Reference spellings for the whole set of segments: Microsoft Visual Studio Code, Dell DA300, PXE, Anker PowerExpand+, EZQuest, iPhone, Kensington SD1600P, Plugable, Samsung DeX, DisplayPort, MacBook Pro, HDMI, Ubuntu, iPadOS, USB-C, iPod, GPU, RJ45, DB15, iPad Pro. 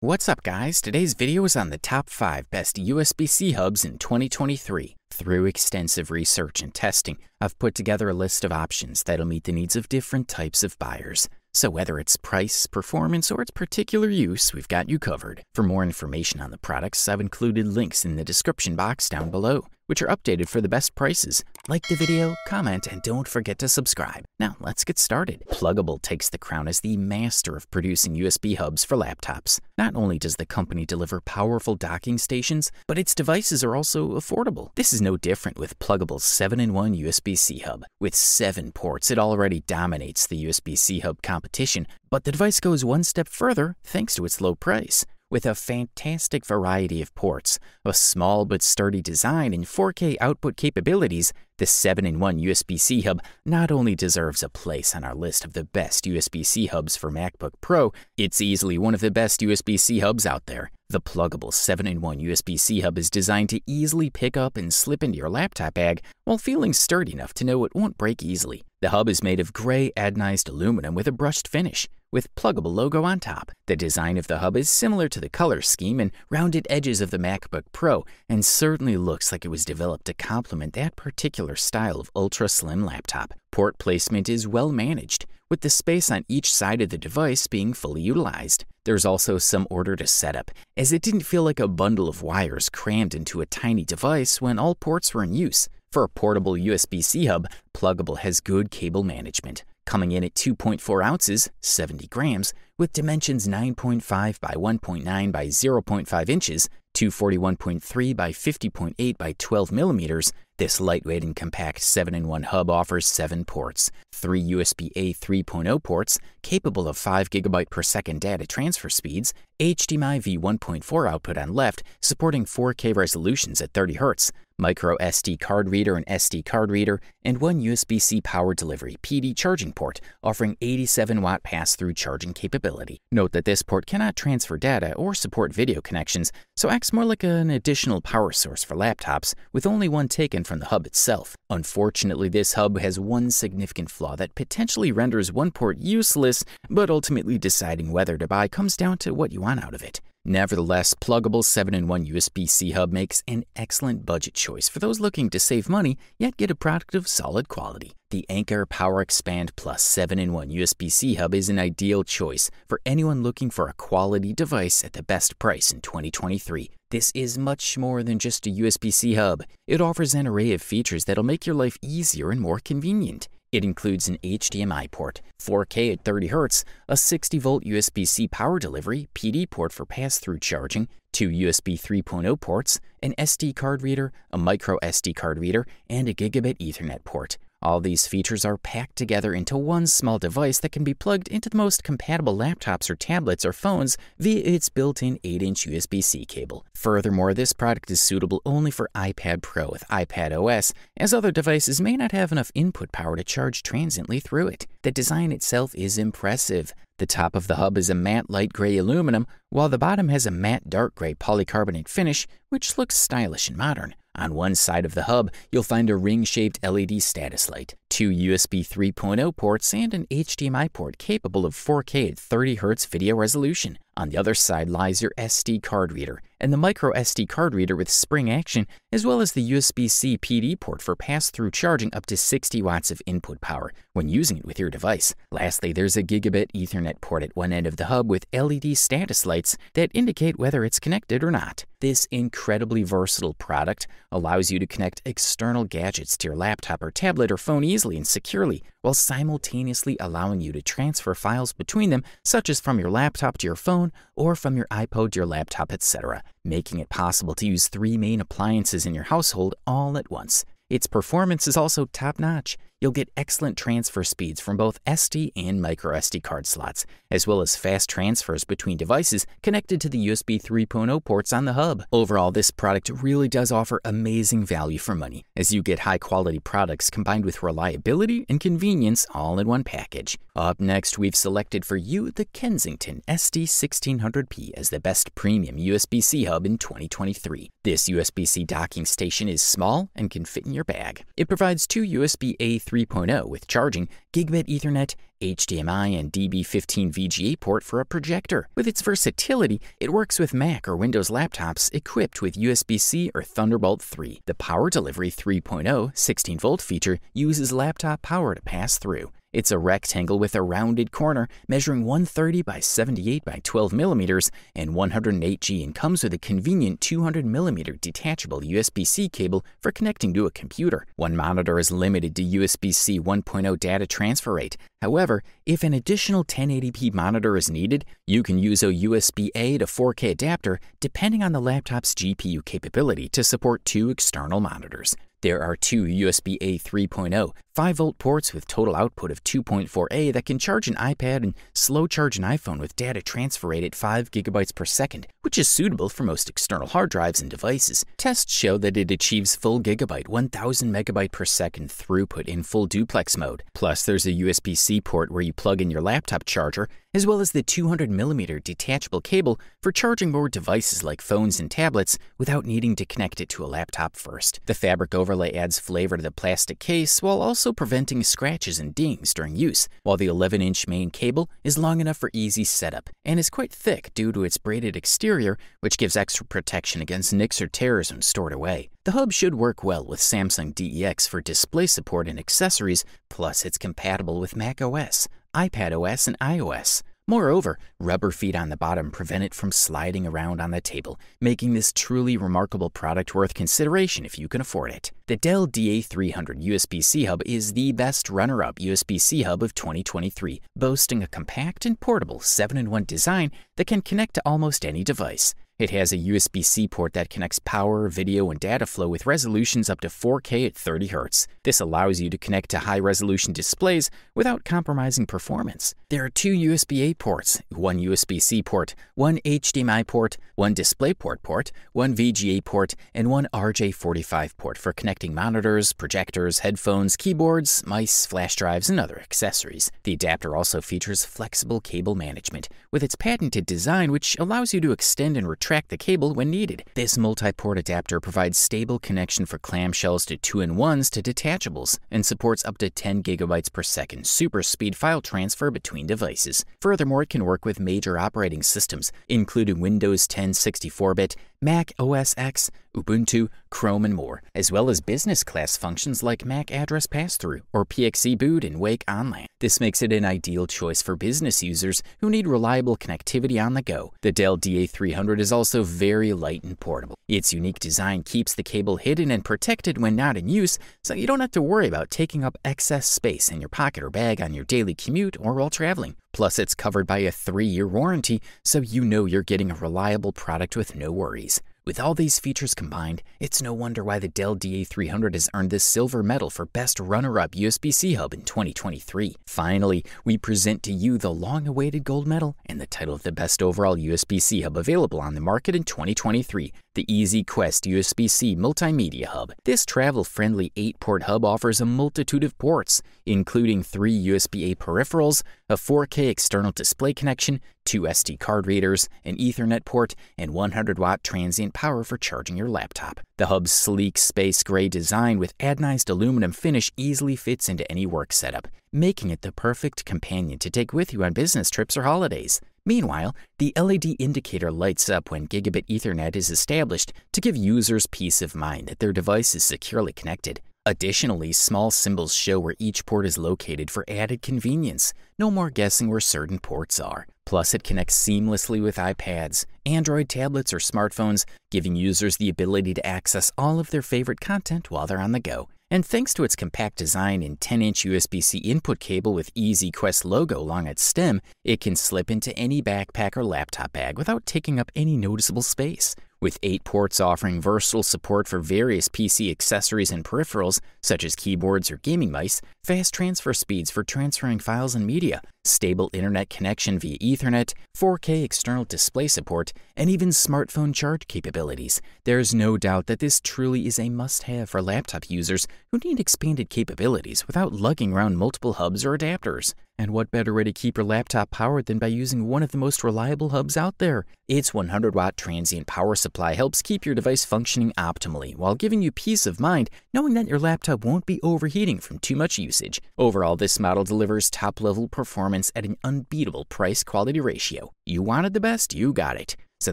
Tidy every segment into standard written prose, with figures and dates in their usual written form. What's up guys, today's video is on the top 5 best USB-C hubs in 2023. Through extensive research and testing, I've put together a list of options that'll meet the needs of different types of buyers. So whether it's price, performance, or its particular use, we've got you covered. For more information on the products, I've included links in the description box down below, which are updated for the best prices. Like the video, comment, and don't forget to subscribe. Now, let's get started. Plugable takes the crown as the master of producing USB hubs for laptops. Not only does the company deliver powerful docking stations, but its devices are also affordable. This is no different with Plugable's 7-in-1 USB-C hub. With 7 ports, it already dominates the USB-C hub competition, but the device goes one step further thanks to its low price. With a fantastic variety of ports, a small but sturdy design, and 4K output capabilities, the 7-in-1 USB-C hub not only deserves a place on our list of the best USB-C hubs for MacBook Pro, it's easily one of the best USB-C hubs out there. The Plugable 7-in-1 USB-C hub is designed to easily pick up and slip into your laptop bag while feeling sturdy enough to know it won't break easily. The hub is made of gray anodized aluminum with a brushed finish, with Plugable logo on top. The design of the hub is similar to the color scheme and rounded edges of the MacBook Pro, and certainly looks like it was developed to complement that particular style of ultra-slim laptop. Port placement is well managed, with the space on each side of the device being fully utilized. There's also some order to setup, as it didn't feel like a bundle of wires crammed into a tiny device when all ports were in use. For a portable USB-C hub, Plugable has good cable management, coming in at 2.4 ounces, 70 grams, with dimensions 9.5 by 1.9 by 0.5 inches, 241.3 by 50.8 by 12 millimeters. This lightweight and compact 7-in-1 hub offers 7 ports, 3 USB-A 3.0 ports capable of 5 GB per second data transfer speeds, HDMI V1.4 output on left supporting 4K resolutions at 30 Hz, micro SD card reader and SD card reader, and 1 USB-C power delivery PD charging port offering 87 watt pass-through charging capability. Note that this port cannot transfer data or support video connections, so acts more like an additional power source for laptops with only one taken from the hub itself. Unfortunately, this hub has one significant flaw that potentially renders one port useless, but ultimately deciding whether to buy comes down to what you want out of it. Nevertheless, Plugable 7-in-1 USB-C hub makes an excellent budget choice for those looking to save money, yet get a product of solid quality. The Anker PowerExpand+ 7-in-1 USB-C hub is an ideal choice for anyone looking for a quality device at the best price in 2023. This is much more than just a USB-C hub. It offers an array of features that'll make your life easier and more convenient. It includes an HDMI port, 4K at 30 Hz, a 60-volt USB-C power delivery, PD port for pass-through charging, 2 USB 3.0 ports, an SD card reader, a micro SD card reader, and a gigabit Ethernet port. All these features are packed together into one small device that can be plugged into the most compatible laptops or tablets or phones via its built-in 8-inch USB-C cable. Furthermore, this product is suitable only for iPad Pro with iPadOS, as other devices may not have enough input power to charge transiently through it. The design itself is impressive. The top of the hub is a matte light gray aluminum, while the bottom has a matte dark gray polycarbonate finish, which looks stylish and modern. On one side of the hub, you'll find a ring-shaped LED status light, 2 USB 3.0 ports, and an HDMI port capable of 4K at 30 Hz video resolution. On the other side lies your SD card reader and the micro SD card reader with spring action, as well as the USB-C PD port for pass-through charging up to 60 watts of input power when using it with your device. Lastly, there's a gigabit Ethernet port at one end of the hub with LED status lights that indicate whether it's connected or not. This incredibly versatile product allows you to connect external gadgets to your laptop or tablet or phone easily and securely, while simultaneously allowing you to transfer files between them, such as from your laptop to your phone or from your iPod to your laptop, etc., making it possible to use 3 main appliances in your household all at once. Its performance is also top-notch. You'll get excellent transfer speeds from both SD and microSD card slots, as well as fast transfers between devices connected to the USB 3.0 ports on the hub. Overall, this product really does offer amazing value for money, as you get high-quality products combined with reliability and convenience all in one package. Up next, we've selected for you the Kensington SD1600P as the best premium USB-C hub in 2023. This USB-C docking station is small and can fit in your bag. It provides 2 USB-A 3.0 3.0 with charging, Gigabit Ethernet, HDMI, and DB15 VGA port for a projector. With its versatility, it works with Mac or Windows laptops equipped with USB-C or Thunderbolt 3. The Power Delivery 3.0 16-volt feature uses laptop power to pass through. It's a rectangle with a rounded corner, measuring 130 by 78 by 12 millimeters and 108G, and comes with a convenient 200 millimeter detachable USB-C cable for connecting to a computer. One monitor is limited to USB-C 1.0 data transfer rate. However, if an additional 1080p monitor is needed, you can use a USB-A to 4K adapter depending on the laptop's GPU capability to support two external monitors. There are two USB-A 3.0 5-volt ports with total output of 2.4A that can charge an iPad and slow charge an iPhone with data transfer rate at 5 GB per second, which is suitable for most external hard drives and devices. Tests show that it achieves full gigabyte 1000 megabyte per second throughput in full duplex mode. Plus, there's a USB-C port where you plug in your laptop charger, as well as the 200 millimeter detachable cable for charging more devices like phones and tablets without needing to connect it to a laptop first. The fabric overlay adds flavor to the plastic case while also preventing scratches and dings during use, while the 11-inch main cable is long enough for easy setup and is quite thick due to its braided exterior, which gives extra protection against nicks or tears when stored away. The hub should work well with Samsung DeX for display support and accessories, plus it's compatible with Mac OS, iPad OS, and iOS. Moreover, rubber feet on the bottom prevent it from sliding around on the table, making this truly remarkable product worth consideration if you can afford it. The Dell DA300 USB-C hub is the best runner-up USB-C hub of 2023, boasting a compact and portable 7-in-1 design that can connect to almost any device. It has a USB-C port that connects power, video, and data flow with resolutions up to 4K at 30 Hz. This allows you to connect to high-resolution displays without compromising performance. There are two USB-A ports, one USB-C port, one HDMI port, one DisplayPort port, one VGA port, and one RJ45 port for connecting monitors, projectors, headphones, keyboards, mice, flash drives, and other accessories. The adapter also features flexible cable management with its patented design, which allows you to extend and retract the cable when needed. This multi-port adapter provides stable connection for clamshells to 2-in-1s to detachables and supports up to 10 GB per second super speed file transfer between devices. Furthermore, it can work with major operating systems, including Windows 10 64-bit, Mac OS X, Ubuntu, Chrome, and more, as well as business class functions like MAC address pass-through or PXE boot and wake online. This makes it an ideal choice for business users who need reliable connectivity on the go. The Dell DA300 is also very light and portable. Its unique design keeps the cable hidden and protected when not in use, so you don't have to worry about taking up excess space in your pocket or bag on your daily commute or while traveling. Plus, it's covered by a 3-year warranty, so you know you're getting a reliable product with no worries. With all these features combined, it's no wonder why the Dell DA300 has earned the silver medal for Best Runner-Up USB-C Hub in 2023. Finally, we present to you the long-awaited gold medal and the title of the Best Overall USB-C Hub available on the market in 2023, the EZQuest USB-C Multimedia Hub. This travel-friendly 8-port hub offers a multitude of ports, including 3 USB-A peripherals, a 4K external display connection, 2 SD card readers, an Ethernet port, and 100-watt transient power for charging your laptop. The hub's sleek space gray design with anodized aluminum finish easily fits into any work setup, making it the perfect companion to take with you on business trips or holidays. Meanwhile, the LED indicator lights up when Gigabit Ethernet is established to give users peace of mind that their device is securely connected. Additionally, small symbols show where each port is located for added convenience. No more guessing where certain ports are. Plus, it connects seamlessly with iPads, Android tablets, or smartphones, giving users the ability to access all of their favorite content while they're on the go. And thanks to its compact design and 10-inch USB-C input cable with EZQuest logo along its stem, it can slip into any backpack or laptop bag without taking up any noticeable space. With 8 ports offering versatile support for various PC accessories and peripherals, such as keyboards or gaming mice, fast transfer speeds for transferring files and media, stable internet connection via Ethernet, 4K external display support, and even smartphone charge capabilities, there's no doubt that this truly is a must-have for laptop users who need expanded capabilities without lugging around multiple hubs or adapters. And what better way to keep your laptop powered than by using one of the most reliable hubs out there? Its 100-watt transient power supply helps keep your device functioning optimally while giving you peace of mind knowing that your laptop won't be overheating from too much usage. Overall, this model delivers top-level performance at an unbeatable price-quality ratio. You wanted the best, you got it. So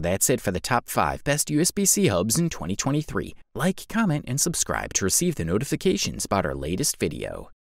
that's it for the top 5 best USB-C hubs in 2023. Like, comment, and subscribe to receive the notifications about our latest video.